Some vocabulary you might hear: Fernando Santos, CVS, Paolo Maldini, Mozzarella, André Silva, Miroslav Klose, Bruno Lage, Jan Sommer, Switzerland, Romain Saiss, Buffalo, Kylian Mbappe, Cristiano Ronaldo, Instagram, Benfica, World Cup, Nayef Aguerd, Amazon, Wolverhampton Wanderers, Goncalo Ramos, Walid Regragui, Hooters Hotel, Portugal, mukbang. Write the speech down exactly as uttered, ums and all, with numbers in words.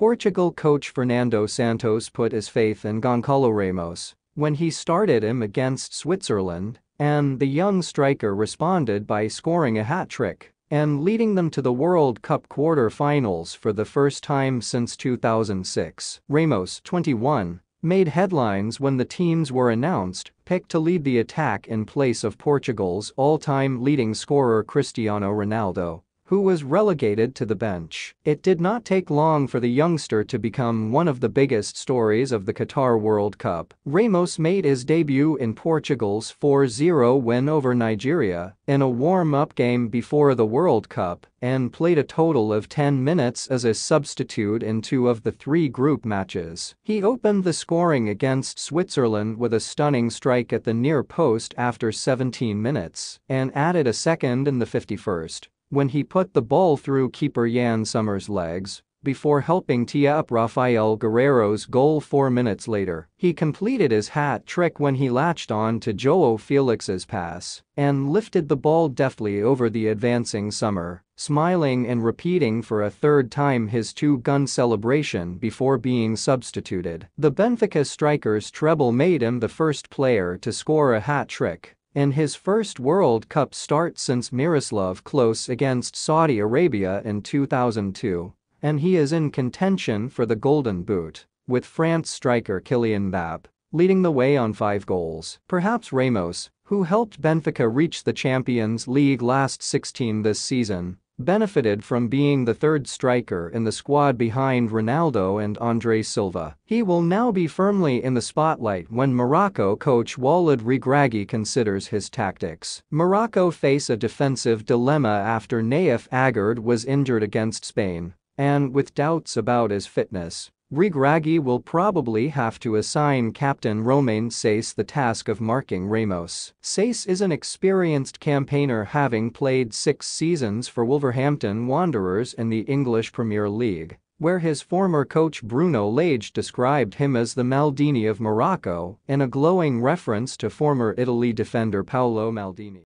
Portugal coach Fernando Santos put his faith in Goncalo Ramos when he started him against Switzerland, and the young striker responded by scoring a hat-trick and leading them to the World Cup quarter-finals for the first time since two thousand six. Ramos, twenty-one, made headlines when the teams were announced, picked to lead the attack in place of Portugal's all-time leading scorer Cristiano Ronaldo, who was relegated to the bench. It did not take long for the youngster to become one of the biggest stories of the Qatar World Cup. Ramos made his debut in Portugal's four zero win over Nigeria in a warm-up game before the World Cup and played a total of ten minutes as a substitute in two of the three group matches. He opened the scoring against Switzerland with a stunning strike at the near post after seventeen minutes and added a second in the fifty-first, when he put the ball through keeper Jan Sommer's legs before helping tee up Rafael Guerrero's goal four minutes later. He completed his hat trick when he latched on to João Felix's pass and lifted the ball deftly over the advancing Sommer, smiling and repeating for a third time his two-gun celebration before being substituted. The Benfica striker's treble made him the first player to score a hat trick in his first World Cup start since Miroslav Klose against Saudi Arabia in two thousand two, and he is in contention for the Golden Boot, with France striker Kylian Mbappe leading the way on five goals. Perhaps Ramos, who helped Benfica reach the Champions League last sixteen this season, benefited from being the third striker in the squad behind Ronaldo and André Silva. He will now be firmly in the spotlight when Morocco coach Walid Regragui considers his tactics. Morocco face a defensive dilemma after Nayef Aguerd was injured against Spain, and with doubts about his fitness, Regragui will probably have to assign captain Romain Saiss the task of marking Ramos. Saiss is an experienced campaigner, having played six seasons for Wolverhampton Wanderers in the English Premier League, where his former coach Bruno Lage described him as the Maldini of Morocco in a glowing reference to former Italy defender Paolo Maldini.